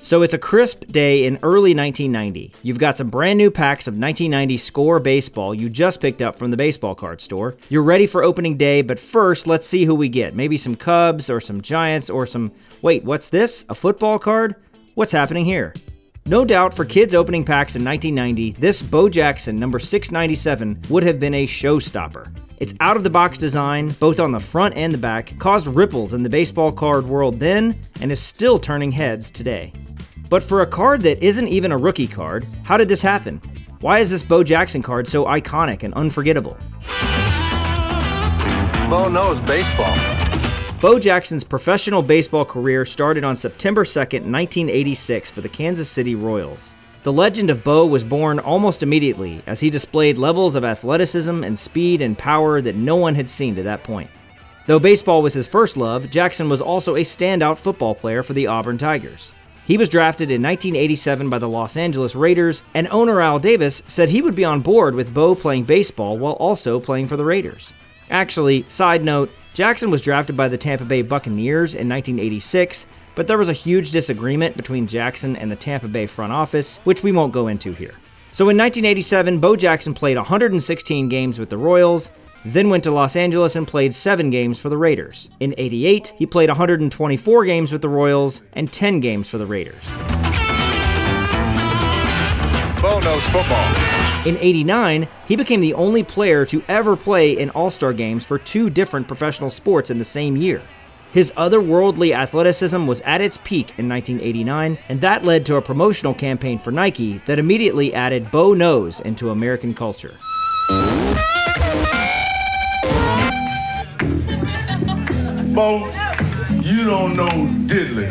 So it's a crisp day in early 1990. You've got some brand new packs of 1990 SCORE baseball you just picked up from the baseball card store. You're ready for opening day, but first, let's see who we get. Maybe some Cubs or some Giants or some... Wait, what's this? A football card? What's happening here? No doubt for kids opening packs in 1990, this Bo Jackson number 697 would have been a showstopper. Its out-of-the-box design, both on the front and the back, caused ripples in the baseball card world then and is still turning heads today. But for a card that isn't even a rookie card, how did this happen? Why is this Bo Jackson card so iconic and unforgettable? Bo knows baseball. Bo Jackson's professional baseball career started on September 2, 1986 for the Kansas City Royals. The legend of Bo was born almost immediately as he displayed levels of athleticism and speed and power that no one had seen to that point. Though baseball was his first love, Jackson was also a standout football player for the Auburn Tigers. He was drafted in 1987 by the Los Angeles Raiders, and owner Al Davis said he would be on board with Bo playing baseball while also playing for the Raiders. Actually, side note, Jackson was drafted by the Tampa Bay Buccaneers in 1986, but there was a huge disagreement between Jackson and the Tampa Bay front office, which we won't go into here. So in 1987, Bo Jackson played 116 games with the Royals, then went to Los Angeles and played 7 games for the Raiders. In '88, he played 124 games with the Royals and 10 games for the Raiders. Bo knows football. In '89, he became the only player to ever play in All-Star games for 2 different professional sports in the same year. His otherworldly athleticism was at its peak in 1989, and that led to a promotional campaign for Nike that immediately added Bo Knows into American culture. Bo, you don't know diddly.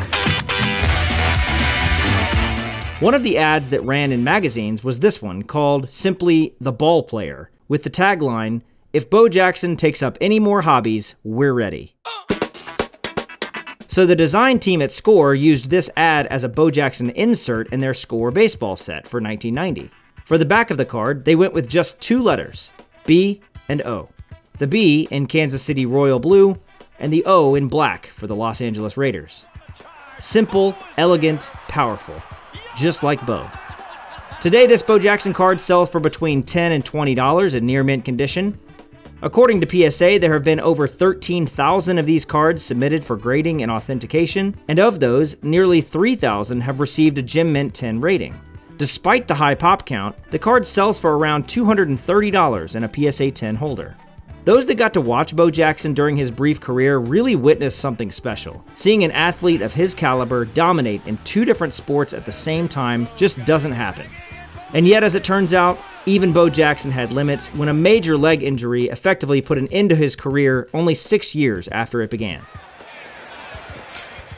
One of the ads that ran in magazines was this one, called simply The Ball Player, with the tagline, "If Bo Jackson takes up any more hobbies, we're ready." So the design team at SCORE used this ad as a Bo Jackson insert in their SCORE baseball set for 1990. For the back of the card, they went with just 2 letters, B and O. The B in Kansas City Royal blue, and the O in black for the Los Angeles Raiders. Simple, elegant, powerful. Just like Bo. Today, this Bo Jackson card sells for between $10 and $20 in near mint condition. According to PSA, there have been over 13,000 of these cards submitted for grading and authentication, and of those, nearly 3,000 have received a Gem Mint 10 rating. Despite the high pop count, the card sells for around $230 in a PSA 10 holder. Those that got to watch Bo Jackson during his brief career really witnessed something special. Seeing an athlete of his caliber dominate in 2 different sports at the same time just doesn't happen. And yet, as it turns out, even Bo Jackson had limits when a major leg injury effectively put an end to his career only 6 years after it began.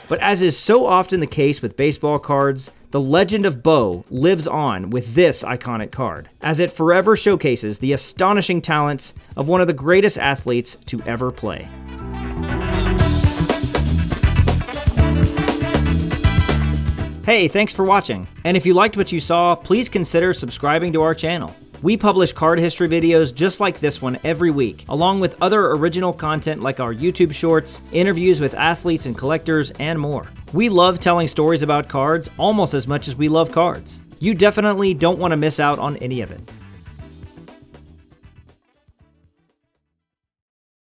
But as is so often the case with baseball cards, the legend of Bo lives on with this iconic card, as it forever showcases the astonishing talents of one of the greatest athletes to ever play. Hey, thanks for watching. And if you liked what you saw, please consider subscribing to our channel. We publish card history videos just like this one every week, along with other original content like our YouTube shorts, interviews with athletes and collectors, and more. We love telling stories about cards almost as much as we love cards. You definitely don't want to miss out on any of it.